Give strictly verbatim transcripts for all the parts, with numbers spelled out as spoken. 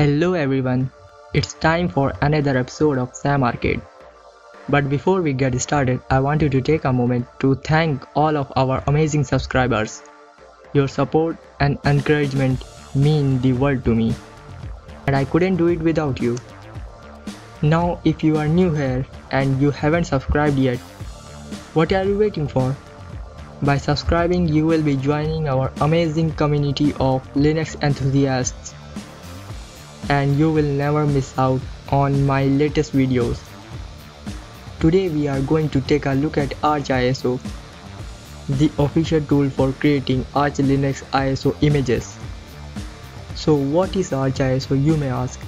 Hello everyone, it's time for another episode of Sam Arcade. But before we get started, I want you to take a moment to thank all of our amazing subscribers. Your support and encouragement mean the world to me, and I couldn't do it without you. Now if you are new here and you haven't subscribed yet, what are you waiting for? By subscribing, you will be joining our amazing community of Linux enthusiasts, and you will never miss out on my latest videos. Today we are going to take a look at Arch I S O, the official tool for creating Arch Linux I S O images. So what is Arch I S O, you may ask?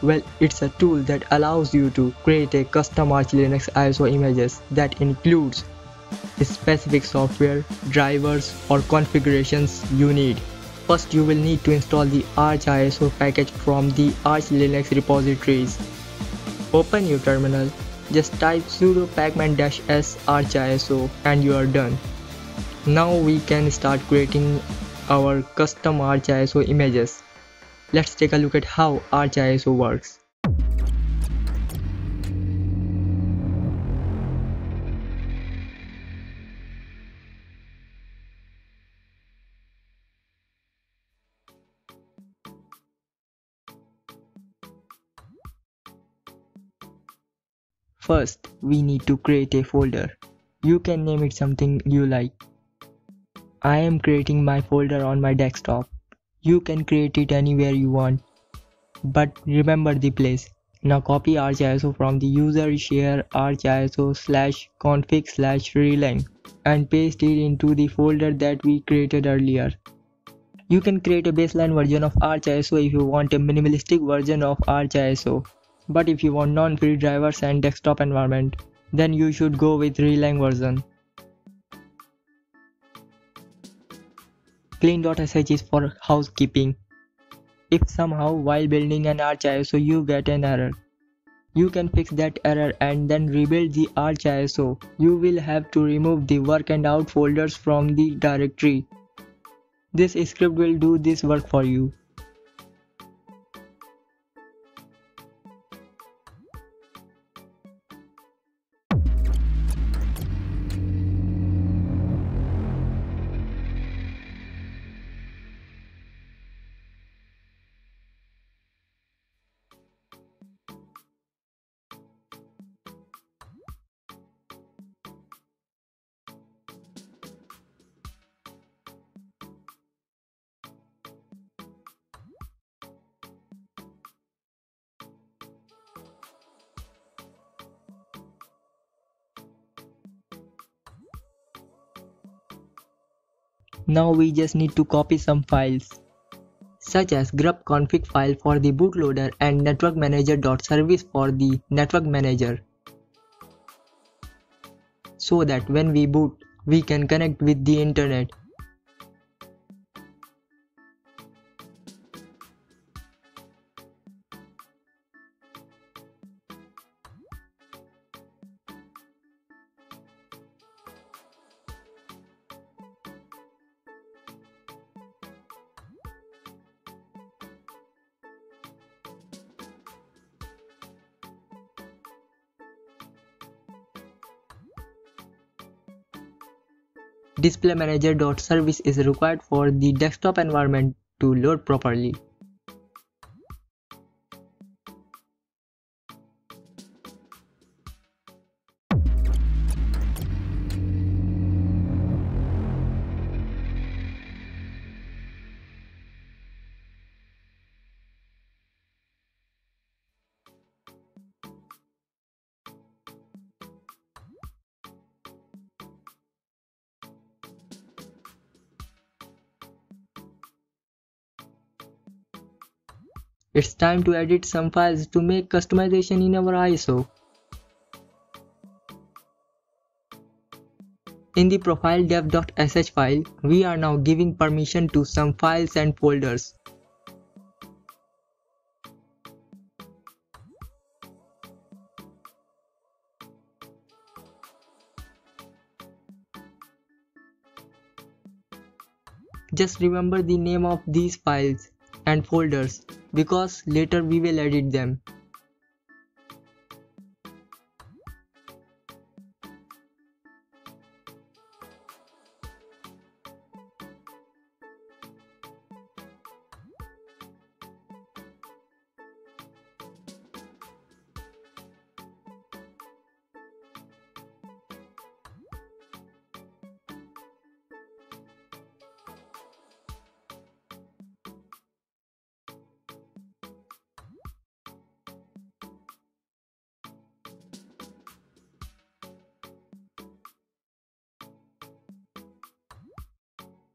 Well, it's a tool that allows you to create a custom Arch Linux I S O images that includes specific software, drivers or configurations you need. First, you will need to install the Arch I S O package from the Arch Linux repositories. Open your terminal, just type sudo pacman dash s arch I S O and you are done. Now we can start creating our custom Arch I S O images. Let's take a look at how Arch I S O works. First, we need to create a folder. You can name it something you like. I am creating my folder on my desktop. You can create it anywhere you want, but remember the place. Now copy Arch I S O from the user share arch I S O slash config slash releng and paste it into the folder that we created earlier. You can create a baseline version of Arch I S O if you want a minimalistic version of Arch I S O. But if you want non-free drivers and desktop environment, then you should go with releng version. clean dot s h is for housekeeping. If somehow while building an Arch I S O you get an error, you can fix that error and then rebuild the Arch I S O. You will have to remove the work and out folders from the directory. This script will do this work for you. Now we just need to copy some files, such as grub config file for the bootloader and network manager.service for the network manager, so that when we boot, we can connect with the internet. Display manager.service is required for the desktop environment to load properly. It's time to edit some files to make customization in our I S O. In the profile def dot s h file, we are now giving permission to some files and folders. Just remember the name of these files and folders because later we will edit them.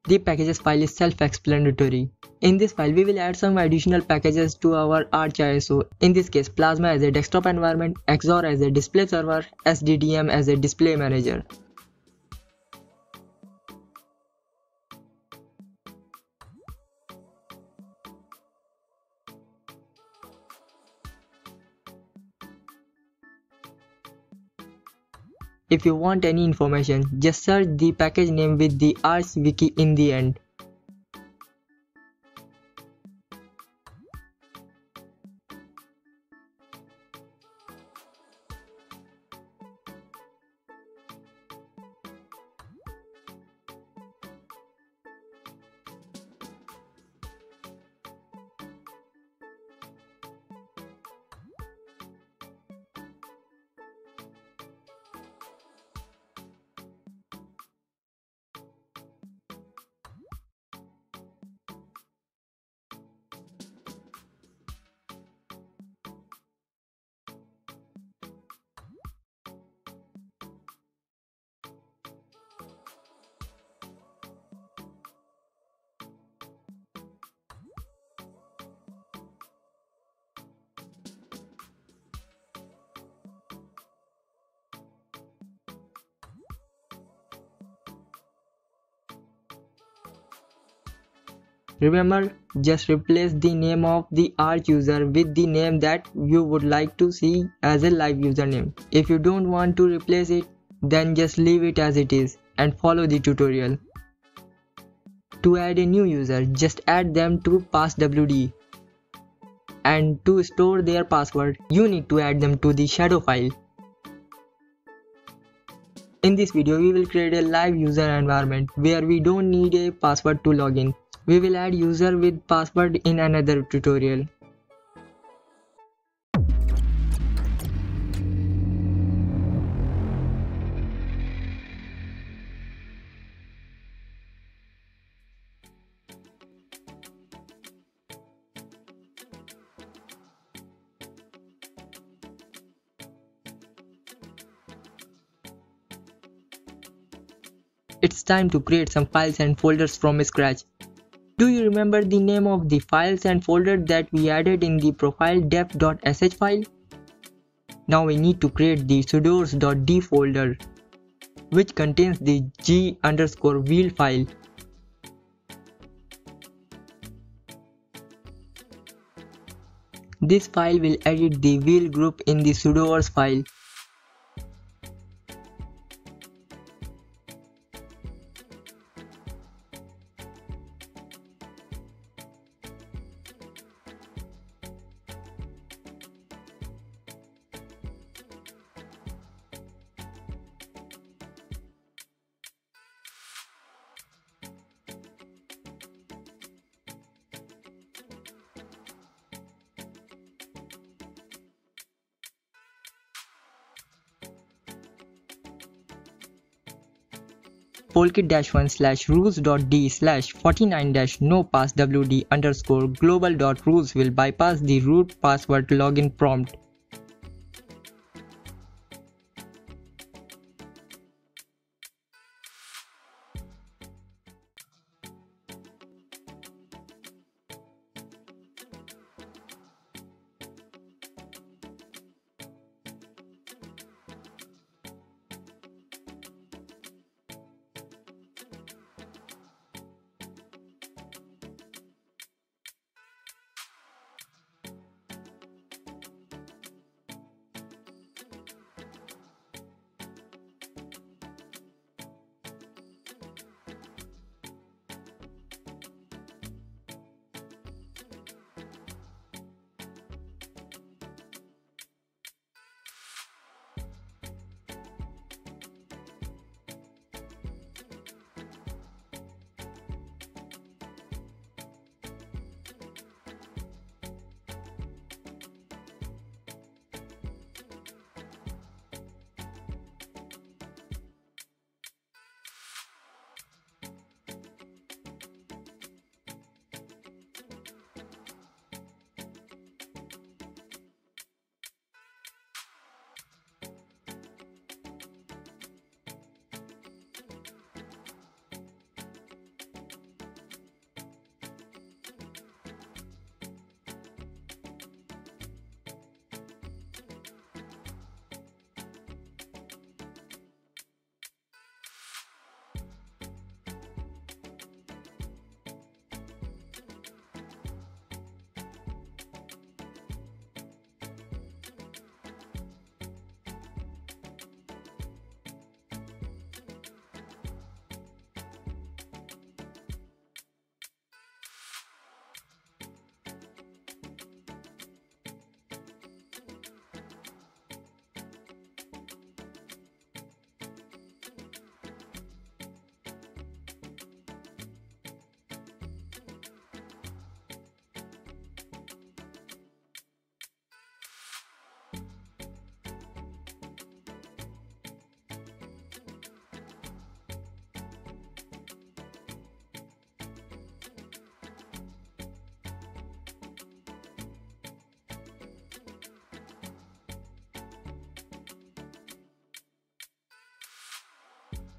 The packages file is self-explanatory. In this file, we will add some additional packages to our Arch I S O. In this case, Plasma as a desktop environment, X O R as a display server, S D D M as a display manager. If you want any information, just search the package name with the Arch wiki in the end. Remember, just replace the name of the Arch user with the name that you would like to see as a live username. If you don't want to replace it, then just leave it as it is and follow the tutorial. To add a new user, just add them to passwd. And to store their password, you need to add them to the shadow file. In this video, we will create a live user environment where we don't need a password to log in. We will add user with password in another tutorial. It's time to create some files and folders from scratch. Do you remember the name of the files and folder that we added in the profile def dot s h file? Now we need to create the sudoers dot d folder, which contains the g underscore wheel file. This file will edit the wheel group in the sudoers file. polkit dash one slash rules dot d slash forty nine dash no passwd underscore global dot rules will bypass the root password login prompt.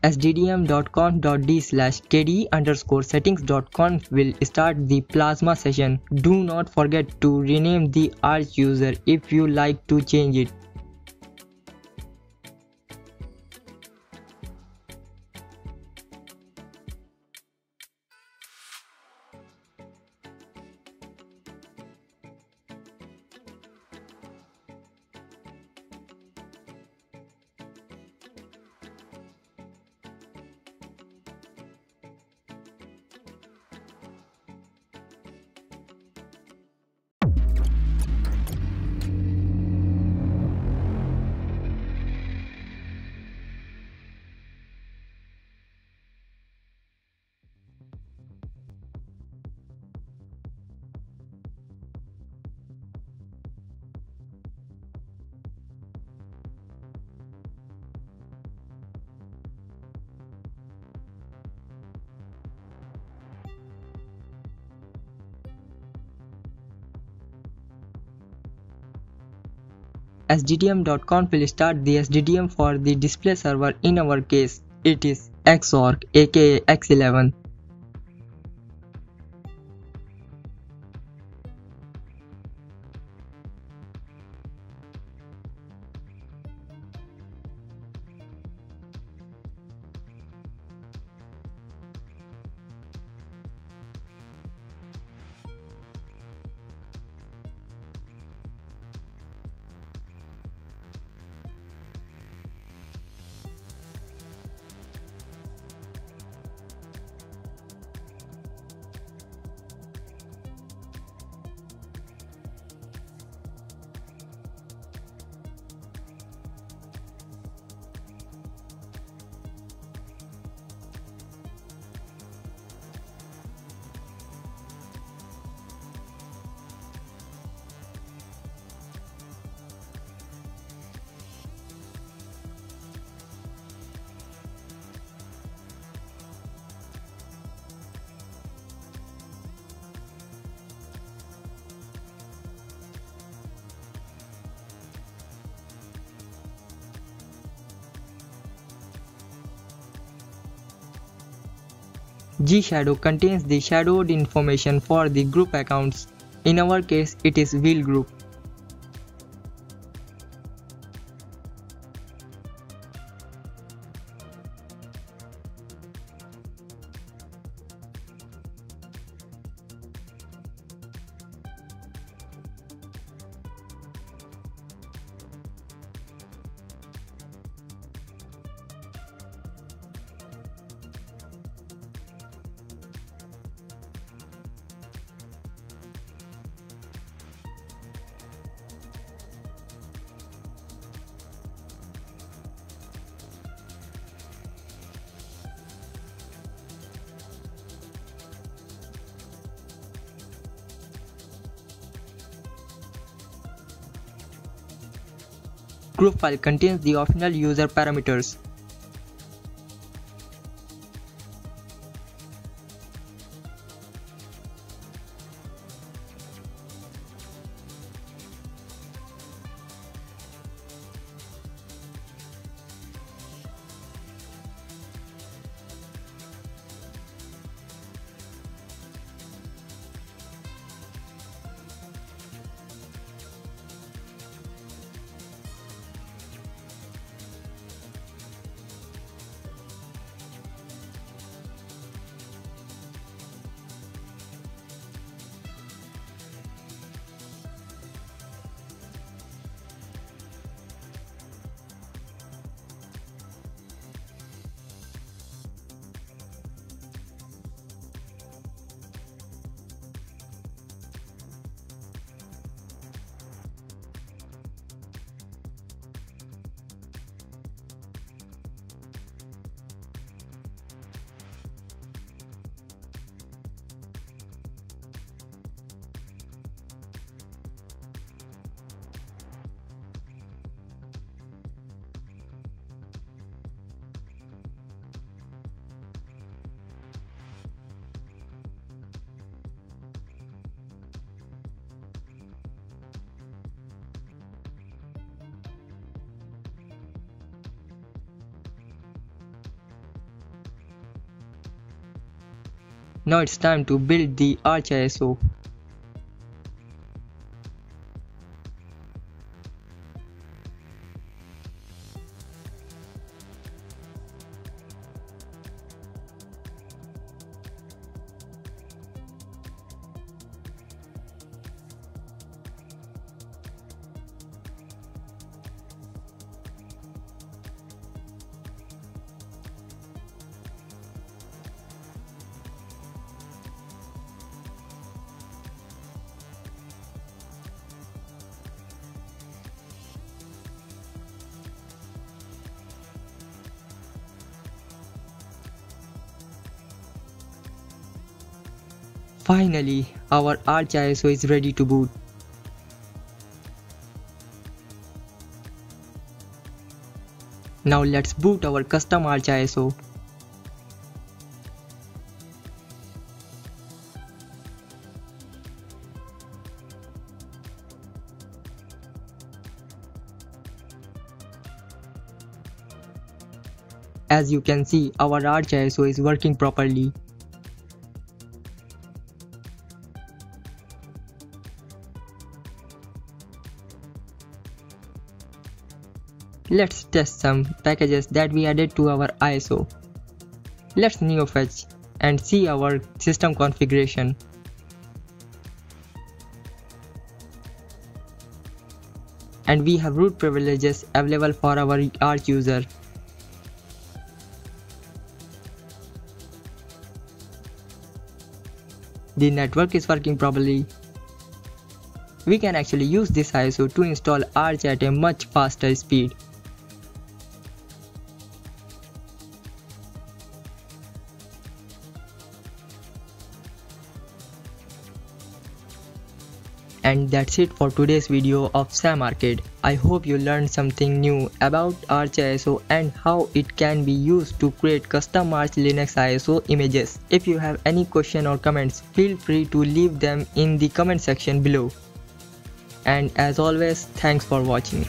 sddm.conf.d slash kde underscore settings.conf will start the Plasma session. Do not forget to rename the Arch user if you like to change it. sddm dot conf will start the S D D M for the display server. In our case, it is xorg aka x eleven. G shadow contains the shadowed information for the group accounts. In our case, it is wheel group. Group file contains the optional user parameters. Now it's time to build the Arch I S O. Finally, our Arch I S O is ready to boot. Now let's boot our custom Arch I S O. As you can see, our Arch I S O is working properly. Let's test some packages that we added to our I S O. Let's neofetch and see our system configuration. And we have root privileges available for our Arch user. The network is working properly. We can actually use this I S O to install Arch at a much faster speed. And that's it for today's video of Sam Arcade. I hope you learned something new about Arch I S O and how it can be used to create custom Arch Linux I S O images. If you have any question or comments, feel free to leave them in the comment section below. And as always, thanks for watching.